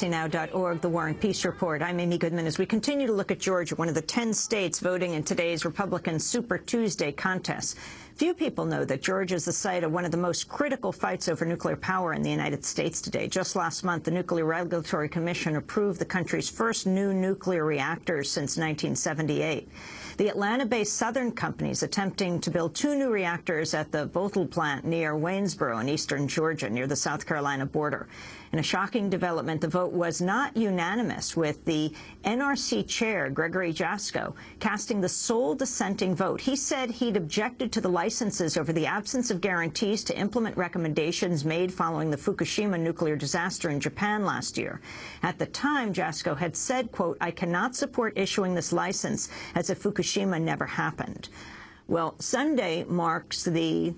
democracynow.org, The War and Peace Report. I'm Amy Goodman. As we continue to look at Georgia, one of the 10 states voting in today's Republican Super Tuesday contest. Few people know that Georgia is the site of one of the most critical fights over nuclear power in the United States today. Just last month, the Nuclear Regulatory Commission approved the country's first new nuclear reactors since 1978. The Atlanta-based Southern Company is attempting to build two new reactors at the Vogtle plant near Waynesboro in eastern Georgia, near the South Carolina border. In a shocking development, the vote was not unanimous, with the NRC chair, Gregory Jasko, casting the sole dissenting vote. He said he'd objected to the licenses over the absence of guarantees to implement recommendations made following the Fukushima nuclear disaster in Japan last year. At the time, Jasko had said, quote, "I cannot support issuing this license as if Fukushima never happened." Well, Sunday marks the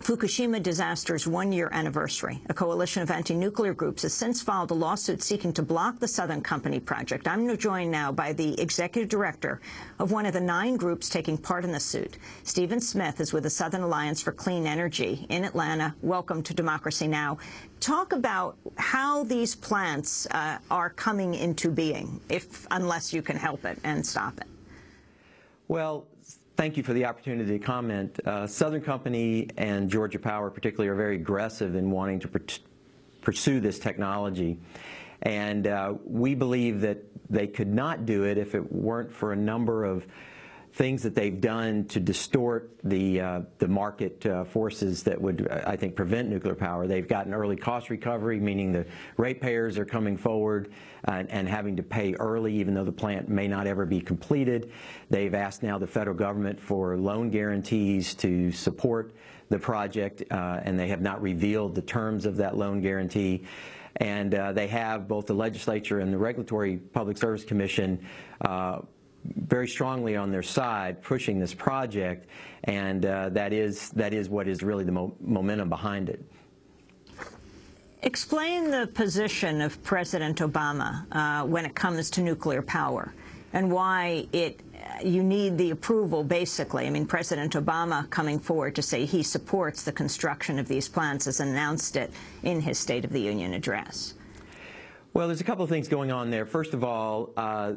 Fukushima disaster's one-year anniversary. A coalition of anti-nuclear groups has since filed a lawsuit seeking to block the Southern Company project. I'm joined now by the executive director of one of the 9 groups taking part in the suit. Stephen Smith is with the Southern Alliance for Clean Energy in Atlanta. Welcome to Democracy Now! Talk about how these plants are coming into being, unless you can help it and stop it. Well, thank you for the opportunity to comment. Southern Company and Georgia Power particularly are very aggressive in wanting to pursue this technology. And we believe that they could not do it if it weren't for a number of things that they've done to distort the market forces that would, I think, prevent nuclear power. They've gotten early cost recovery, meaning the ratepayers are coming forward and having to pay early, even though the plant may not ever be completed. They've asked now the federal government for loan guarantees to support the project, and they have not revealed the terms of that loan guarantee. And they have, both the legislature and the Regulatory Public Service Commission, very strongly on their side pushing this project, and that is what is really the momentum behind it. Explain the position of President Obama when it comes to nuclear power and why you need the approval, basically. I mean, President Obama coming forward to say he supports the construction of these plants has announced it in his State of the Union address. Well, there's a couple of things going on there. First of all,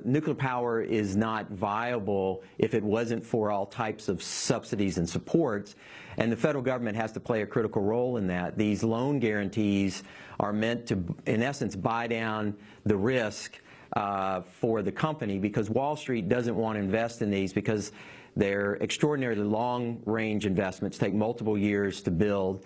nuclear power is not viable if it wasn't for all types of subsidies and supports, and the federal government has to play a critical role in that. These loan guarantees are meant to, in essence, buy down the risk for the company, because Wall Street doesn't want to invest in these because they're extraordinarily long-range investments, take multiple years to build.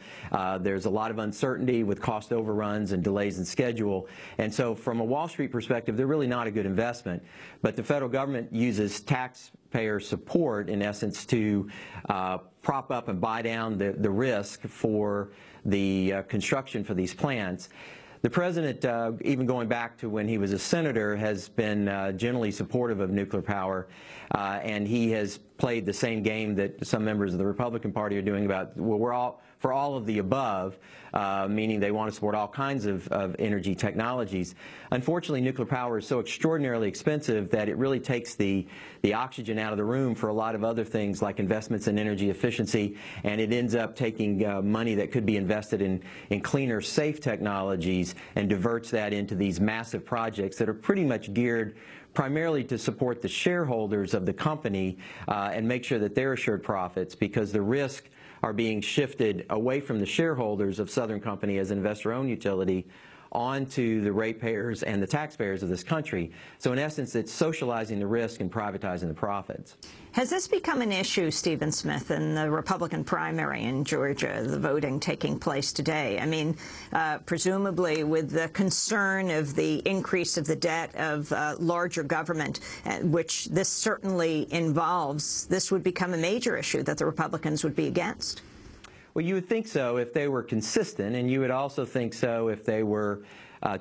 There's a lot of uncertainty with cost overruns and delays in schedule. And so from a Wall Street perspective, they're really not a good investment. But the federal government uses taxpayer support, in essence, to prop up and buy down the risk for the construction for these plants. The president, even going back to when he was a senator, has been generally supportive of nuclear power, and he has played the same game that some members of the Republican Party are doing about, well, we're all for all of the above, meaning they want to support all kinds of energy technologies. Unfortunately, nuclear power is so extraordinarily expensive that it really takes the oxygen out of the room for a lot of other things like investments in energy efficiency, and it ends up taking money that could be invested in cleaner, safe technologies and diverts that into these massive projects that are pretty much geared primarily to support the shareholders of the company and make sure that they're assured profits, because the risk are being shifted away from the shareholders of Southern Company as an investor-owned utility onto the ratepayers and the taxpayers of this country. So in essence, it's socializing the risk and privatizing the profits. Has this become an issue, Stephen Smith, in the Republican primary in Georgia, the voting taking place today? I mean, presumably with the concern of the increase of the debt of larger government, which this certainly involves, this would become a major issue that the Republicans would be against. Well, you would think so if they were consistent, and you would also think so if they were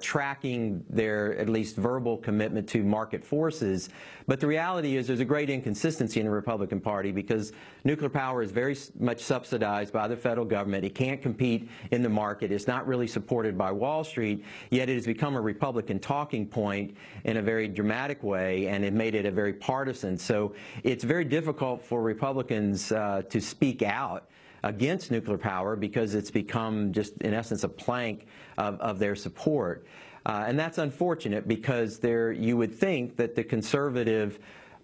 tracking their, at least, verbal commitment to market forces. But the reality is there's a great inconsistency in the Republican Party, because nuclear power is very much subsidized by the federal government. It can't compete in the market. It's not really supported by Wall Street, yet it has become a Republican talking point in a very dramatic way, and it made it a very partisan. So it's very difficult for Republicans to speak out against nuclear power, because it's become just, in essence, a plank of their support. And that's unfortunate because there, you would think that the conservative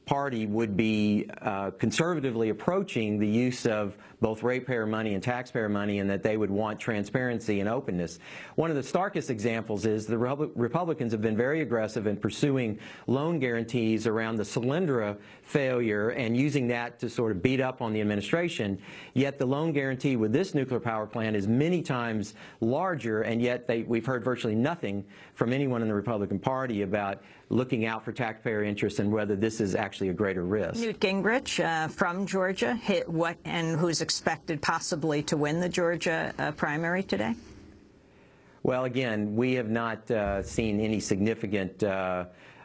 party would be conservatively approaching the use of both ratepayer money and taxpayer money, and that they would want transparency and openness. One of the starkest examples is the Republicans have been very aggressive in pursuing loan guarantees around the Solyndra failure and using that to sort of beat up on the administration, yet the loan guarantee with this nuclear power plant is many times larger, and yet we've heard virtually nothing from anyone in the Republican Party about looking out for taxpayer interests and whether this is actually a greater risk. Newt Gingrich from Georgia, who's expected possibly to win the Georgia primary today? Well, again, we have not seen any significant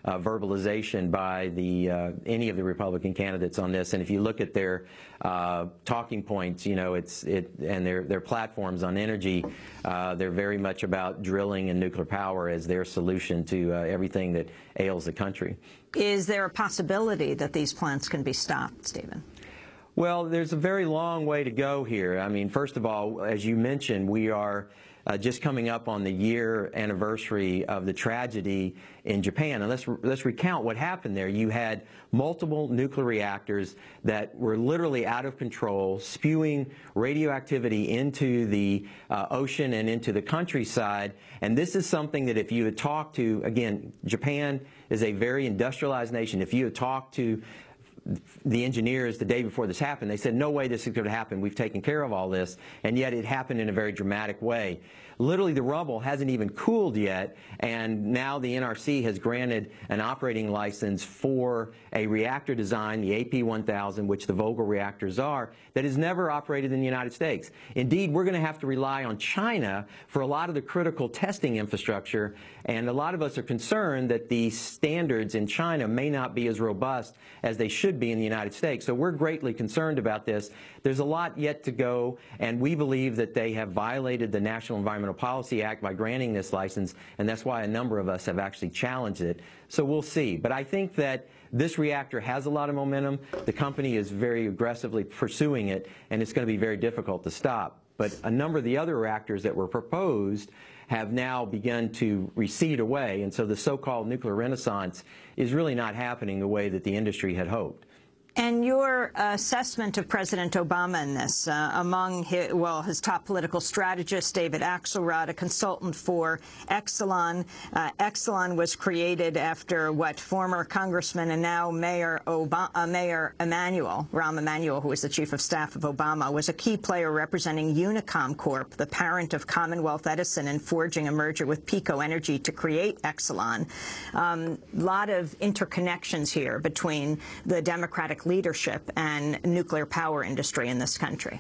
verbalization by the any of the Republican candidates on this, and if you look at their talking points, you know, and their platforms on energy, they're very much about drilling and nuclear power as their solution to everything that ails the country. Is there a possibility that these plants can be stopped, Stephen? Well, there's a very long way to go here. I mean, first of all, as you mentioned, we are just coming up on the year anniversary of the tragedy in Japan. And let's recount what happened there. You had multiple nuclear reactors that were literally out of control, spewing radioactivity into the ocean and into the countryside. And this is something that if you had talked to, again, Japan is a very industrialized nation. If you had talked to the engineers the day before this happened, they said, no way this is going to happen. We've taken care of all this. And yet it happened in a very dramatic way. Literally, the rubble hasn't even cooled yet, and now the NRC has granted an operating license for a reactor design, the AP1000, which the Vogtle reactors are, that has never operated in the United States. Indeed, we're going to have to rely on China for a lot of the critical testing infrastructure, and a lot of us are concerned that the standards in China may not be as robust as they should be in the United States. So we're greatly concerned about this. There's a lot yet to go, and we believe that they have violated the National Environmental Policy Act by granting this license, and that's why a number of us have actually challenged it. So we'll see. But I think that this reactor has a lot of momentum. The company is very aggressively pursuing it, and it's going to be very difficult to stop. But a number of the other reactors that were proposed have now begun to recede away, and so the so-called nuclear renaissance is really not happening the way that the industry had hoped. And your assessment of President Obama in this, among his, well, his top political strategist, David Axelrod, a consultant for Exelon. Exelon was created after what former Congressman and now Mayor Rahm Emanuel, who was the chief of staff of Obama, was a key player representing Unicom Corp., the parent of Commonwealth Edison, in forging a merger with Pico Energy to create Exelon. A lot of interconnections here between the Democratic leadership and nuclear power industry in this country.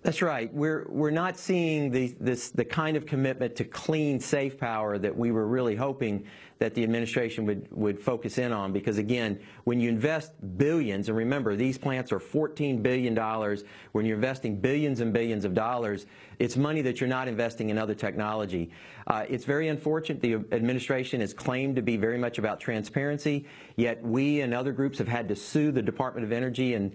That's right. We're not seeing the kind of commitment to clean, safe power that we were really hoping that the administration would focus in on, because, again, when you invest billions, and remember, these plants are $14 billion. When you're investing billions and billions of dollars, it's money that you're not investing in other technology. It's very unfortunate. The administration has claimed to be very much about transparency, yet we and other groups have had to sue the Department of Energy and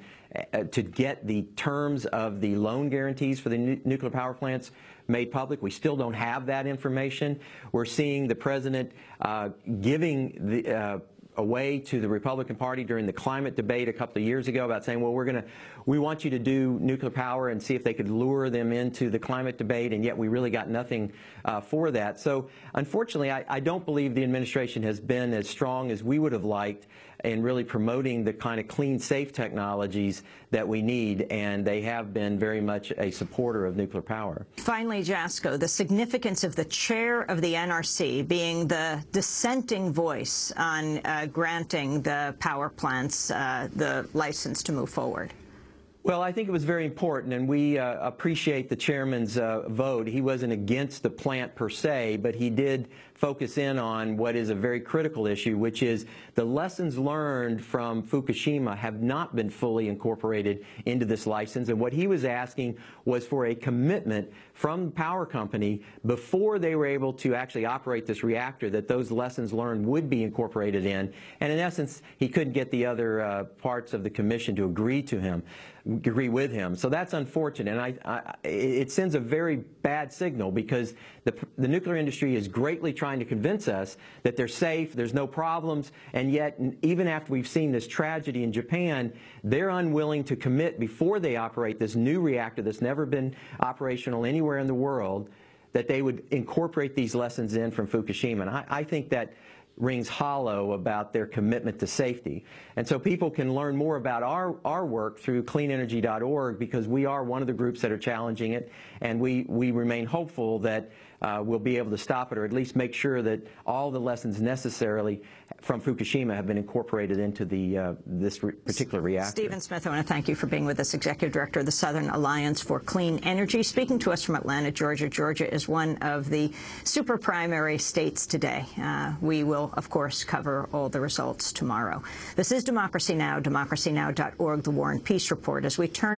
to get the terms of the loan guarantees for the nuclear power plants made public. We still don't have that information. We're seeing the president giving the away to the Republican Party during the climate debate a couple of years ago about saying, well, we want you to do nuclear power, and see if they could lure them into the climate debate, and yet we really got nothing for that. So unfortunately, I don't believe the administration has been as strong as we would have liked in really promoting the kind of clean, safe technologies that we need, and they have been very much a supporter of nuclear power. Finally, Jasko, the significance of the chair of the NRC being the dissenting voice on granting the power plants the license to move forward. Well, I think it was very important, and we appreciate the chairman's vote. He wasn't against the plant per se, but he did focus in on what is a very critical issue, which is the lessons learned from Fukushima have not been fully incorporated into this license. And what he was asking was for a commitment from the power company before they were able to actually operate this reactor that those lessons learned would be incorporated in. And in essence, he couldn't get the other parts of the commission to agree with him. So that's unfortunate, and it sends a very bad signal, because the nuclear industry is greatly trying trying to convince us that they're safe, there's no problems, and yet even after we've seen this tragedy in Japan, they're unwilling to commit before they operate this new reactor that's never been operational anywhere in the world, that they would incorporate these lessons in from Fukushima. And I think that rings hollow about their commitment to safety. And so people can learn more about our work through cleanenergy.org, because we are one of the groups that are challenging it, and we remain hopeful that we'll be able to stop it, or at least make sure that all the lessons necessarily from Fukushima have been incorporated into the this particular reactor. Stephen Smith, I want to thank you for being with us, Executive Director of the Southern Alliance for Clean Energy, speaking to us from Atlanta, Georgia. Georgia is one of the super primary states today. We will, of course, cover all the results tomorrow. This is Democracy Now!, democracynow.org, The War and Peace Report. As we turn